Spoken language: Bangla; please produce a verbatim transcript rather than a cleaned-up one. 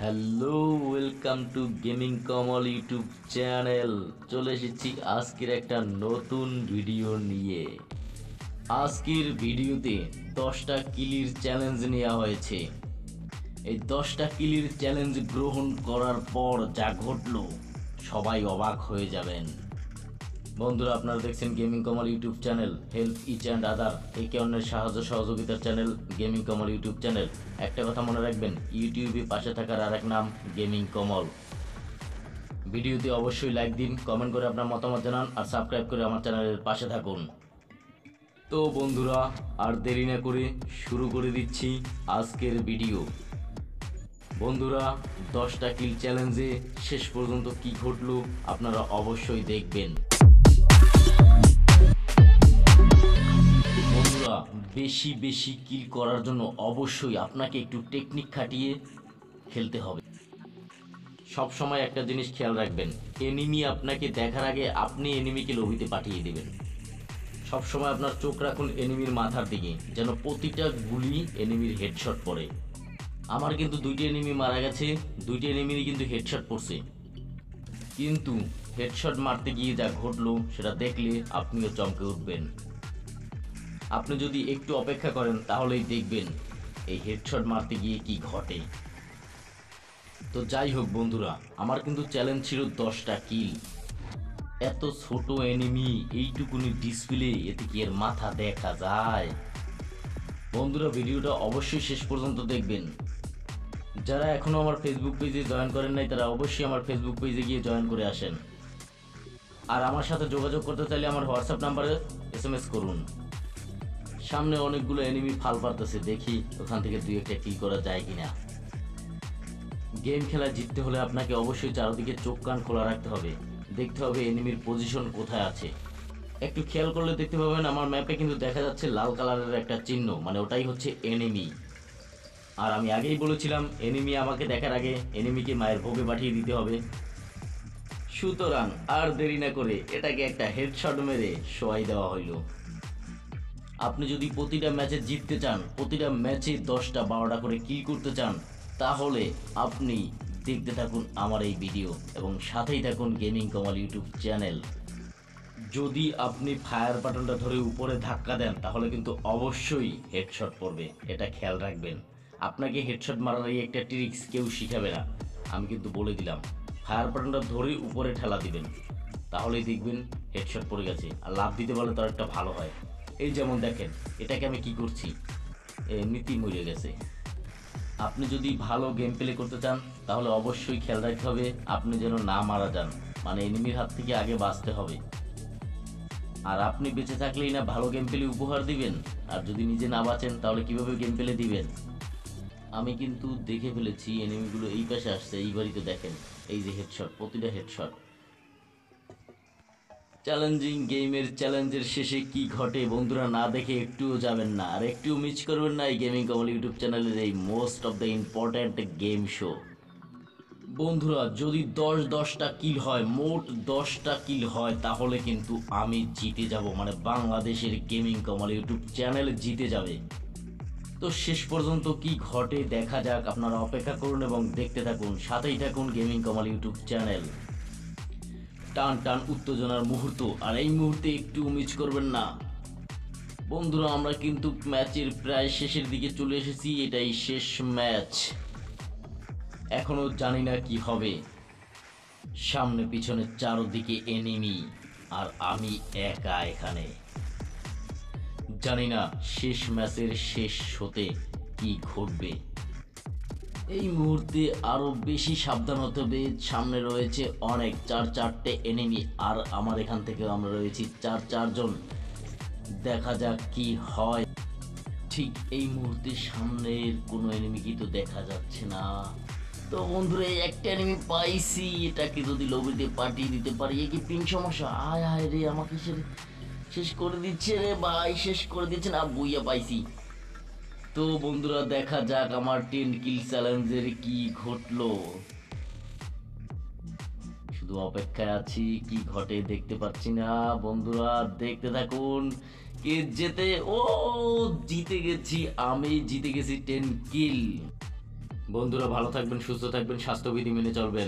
Hello welcome to gaming Kamal YouTube channel. चले एसेছি আজকের একটা নতুন ভিডিও নিয়ে। আজকের ভিডিওতে দশটা কিলির চ্যালেঞ্জ নেওয়া হয়েছে। এই দশটা কিলির চ্যালেঞ্জ গ্রহণ করার পর যা ঘটলো সবাই অবাক হয়ে যাবেন। বন্ধুরা, আপনারা দেখছেন gaming Kamal YouTube channel, help each and other, একে অন্যের সাহায্য সহযোগিতার channel gaming Kamal YouTube channel. একটা কথা মনে রাখবেন, ইউটিউবে পাশে থাকার আরেক নাম গেমিং কমল। ভিডিওতে অবশ্যই লাইক দিন, কমেন্ট করে আপনার মতামত জানান আর সাবস্ক্রাইব করে আমার চ্যানেলের পাশে থাকুন। তো বন্ধুরা, আর দেরি না করে শুরু করে দিচ্ছি আজকের ভিডিও। বন্ধুরা, দশটা কিল চ্যালেঞ্জে শেষ পর্যন্ত কী ঘটলো আপনারা অবশ্যই দেখবেন। বেশি বেশি কিল করার জন্য অবশ্যই আপনাকে একটু টেকনিক খাটিয়ে খেলতে হবে। সব সময় একটা জিনিস খেয়াল রাখবেন, এনিমি আপনাকে দেখার আগে আপনি এনিমিকে লবিতে পাঠিয়ে দেবেন। সব সময় আপনার চোখ রাখুন এনিমির মাথার দিকে, যেন প্রতিটা গুলি এনিমির হেডশট পড়ে। আমার কিন্তু দুইটি এনিমি মারা গেছে, দুইটি এনিমিরই কিন্তু হেডশট পড়ছে, কিন্তু হেডশট মারতে গিয়ে যা ঘটলো সেটা দেখলে আপনিও চমকে উঠবেন। আপনি যদি একটু অপেক্ষা করেন তাহলেই দেখবেন এই হেডশট মারতে গিয়ে কি ঘটে। তো যাই হোক বন্ধুরা, আমার কিন্তু চ্যালেঞ্জ ছিল দশটা কিল। এত ছোট এনিমি, এইটুকুনি ডিসপ্লে, এতে কি এর মাথা দেখা যায়? বন্ধুরা, ভিডিওটা অবশ্যই শেষ পর্যন্ত দেখবেন। যারা এখনও আমার ফেসবুক পেজে জয়েন করেন নাই তারা অবশ্যই আমার ফেসবুক পেজে গিয়ে জয়েন করে আসেন। আর আমার সাথে যোগাযোগ করতে চাইলে আমার হোয়াটসঅ্যাপ নাম্বারে এস এম এস করুন। সামনে অনেকগুলো এনিমি ফাল পারতেছে, দেখি ওখান থেকে দুই একটা কিল করা যায় কিনা। গেম খেলা জিততে হলে আপনাকে অবশ্যই চারদিকে চোখ কান খোলা রাখতে হবে, দেখতে হবে এনিমির পজিশন কোথায় আছে। একটু খেয়াল করলে দেখতে পাবেন আমার ম্যাপে কিন্তু দেখা যাচ্ছে লাল কালারের একটা চিহ্ন, মানে ওটাই হচ্ছে এনিমি। আর আমি আগেই বলেছিলাম এনিমি আমাকে দেখার আগে এনিমিকে মায়ের ভোগে পাঠিয়ে দিতে হবে। সুতরাং আর দেরি না করে এটাকে একটা হেডশট মেরে শোয়াই দেওয়া হইলো। আপনি যদি প্রতিটা ম্যাচে জিততে চান, প্রতিটা ম্যাচে দশটা বারোটা করে কিল করতে চান, তাহলে আপনি দেখতে থাকুন আমার এই ভিডিও এবং সাথেই থাকুন গেমিং কমল ইউটিউব চ্যানেল। যদি আপনি ফায়ার বাটনটা ধরে উপরে ধাক্কা দেন তাহলে কিন্তু অবশ্যই হেডশট পড়বে, এটা খেয়াল রাখবেন। আপনাকে হেডশট মারার এই একটা ট্রিক্স কেউ শিখাবে না, আমি কিন্তু বলে দিলাম। ফায়ার বাটনটা ধরে উপরে ঠেলা দিবেন, তাহলেই দেখবেন হেডশট পড়ে গেছে। আর লাভ দিতে পারলে তার একটা ভালো হয়। এই যেমন দেখেন, এটাকে আমি কি করছি, নীতি মরে গেছে। আপনি যদি ভালো গেম প্লে করতে চান তাহলে অবশ্যই খেয়াল রাখতে হবে আপনি যেন না মারা যান, মানে এনিমির হাত থেকে আগে বাঁচতে হবে। আর আপনি বেঁচে থাকলেই না ভালো গেম প্লে উপহার দিবেন, আর যদি নিজে না বাঁচেন তাহলে কীভাবে গেম প্লে দিবেন? আমি কিন্তু দেখে ফেলেছি এনিমিগুলো এই পাশে আসছে, এই বাড়িতে দেখেন এই যে হেডশট, প্রতিটা হেডশট। চ্যালেঞ্জিং গেমের চ্যালেঞ্জের শেষে কি ঘটে বন্ধুরা না দেখে একটুও যাবেন না, আর একটুও মিস করবেন না এই গেমিং কমল ইউটিউব চ্যানেলের এই most of the important game show. বন্ধুরা, যদি দশ দশটা কিল হয়, মোট দশটা কিল হয়, তাহলে কিন্তু আমি জিতে যাব, মানে বাংলাদেশের গেমিং কমল ইউটিউব চ্যানেল জিতে যাবে। তো শেষ পর্যন্ত কি ঘটে দেখা যাক, আপনারা অপেক্ষা করুন এবং দেখতে থাকুন, সাথেই থাকুন গেমিং কমল ইউটিউব চ্যানেল। টান টান উত্তেজনার মুহূর্ত, আর এই মুহূর্তে একটু মিস করবেন না বন্ধুরা। আমরা কিন্তু ম্যাচের প্রায় শেষের দিকে চলে এসেছি, এটাই শেষ ম্যাচ। এখনও জানি না কি হবে, সামনে পিছনে চারদিকে এনিমি আর আমি একা এখানে। জানি না শেষ ম্যাচের শেষ হতে কি ঘটবে। এই মুহূর্তে আরও বেশি সাবধান হতে হবে, সামনে রয়েছে অনেক, চার চারটে এনিমি আর আমার এখান থেকে আমরা রয়েছি চার চারজন। দেখা যাক কি হয়। ঠিক এই মুহূর্তে সামনের কোনো এনিমি কি তো দেখা যাচ্ছে না। তো বন্ধুরা, একটা এনিমি পাইছি, এটাকে যদি লবিতে পাঠিয়ে দিতে পারি। এ কি পিং সমস্যা, আয় আয় রে, আমাকে শেষ করে দিচ্ছে রে ভাই, শেষ করে দিচ্ছে না, বুইয়া পাইছি। তো বন্ধুরা, দেখা যাক আমার টেন কিল চ্যালেঞ্জের কি ঘটলো। শুধু অপেক্ষায় আছি কি ঘটে, দেখতে পাচ্ছি না। বন্ধুরা দেখতে থাকুন কে জেতে। ও জিতে গেছি, আমি জিতে গেছি টেন কিল। বন্ধুরা ভালো থাকবেন, সুস্থ থাকবেন, স্বাস্থ্যবিধি মেনে চলবেন।